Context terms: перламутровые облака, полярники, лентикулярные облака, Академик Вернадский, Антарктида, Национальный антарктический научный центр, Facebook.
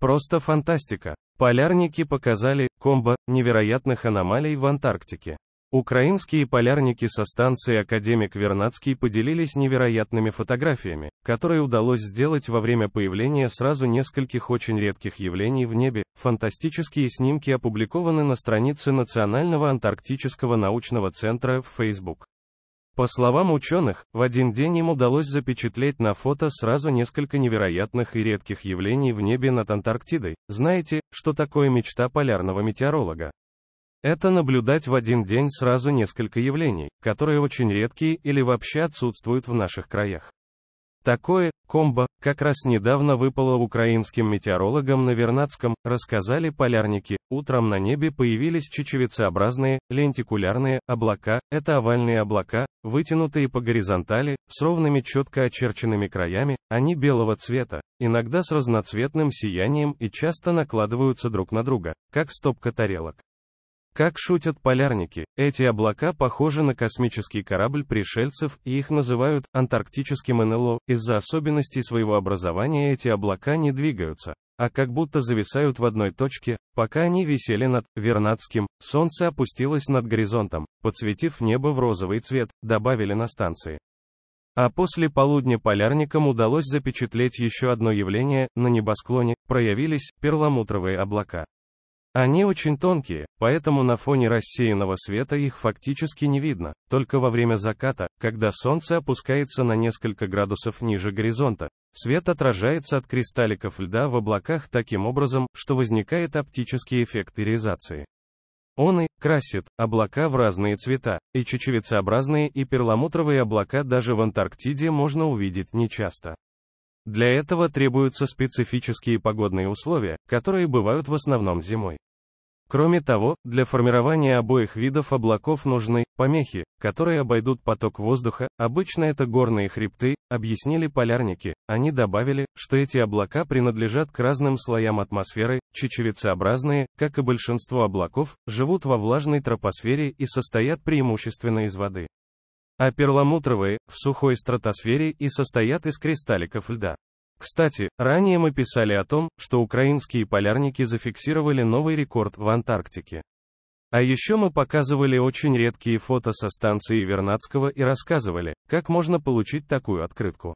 Просто фантастика. Полярники показали комбо невероятных аномалий в Антарктике. Украинские полярники со станции «Академик Вернадский» поделились невероятными фотографиями, которые удалось сделать во время появления сразу нескольких очень редких явлений в небе. Фантастические снимки опубликованы на странице Национального антарктического научного центра в Facebook. По словам ученых, в один день им удалось запечатлеть на фото сразу несколько невероятных и редких явлений в небе над Антарктидой. Знаете, что такое мечта полярного метеоролога? Это наблюдать в один день сразу несколько явлений, которые очень редкие или вообще отсутствуют в наших краях. Такое комбо как раз недавно выпало украинским метеорологам на Вернадском, рассказали полярники. Утром на небе появились чечевицеобразные, лентикулярные облака. Это овальные облака, вытянутые по горизонтали, с ровными четко очерченными краями, они белого цвета, иногда с разноцветным сиянием и часто накладываются друг на друга, как стопка тарелок. Как шутят полярники, эти облака похожи на космический корабль пришельцев, и их называют антарктическим НЛО. Из-за особенностей своего образования эти облака не двигаются, а как будто зависают в одной точке. Пока они висели над Вернадским, солнце опустилось над горизонтом, подсветив небо в розовый цвет, добавили на станции. А после полудня полярникам удалось запечатлеть еще одно явление: на небосклоне проявились перламутровые облака. Они очень тонкие, поэтому на фоне рассеянного света их фактически не видно, только во время заката, когда солнце опускается на несколько градусов ниже горизонта. Свет отражается от кристалликов льда в облаках таким образом, что возникает оптический эффект иризации. Он и красит облака в разные цвета, и чечевицеобразные, и перламутровые облака даже в Антарктиде можно увидеть нечасто. Для этого требуются специфические погодные условия, которые бывают в основном зимой. Кроме того, для формирования обоих видов облаков нужны помехи, которые обойдут поток воздуха, обычно это горные хребты, объяснили полярники. Они добавили, что эти облака принадлежат к разным слоям атмосферы, чечевицеобразные, как и большинство облаков, живут во влажной тропосфере и состоят преимущественно из воды. А перламутровые в сухой стратосфере и состоят из кристалликов льда. Кстати, ранее мы писали о том, что украинские полярники зафиксировали новый рекорд в Антарктике. А еще мы показывали очень редкие фото со станции Вернадского и рассказывали, как можно получить такую открытку.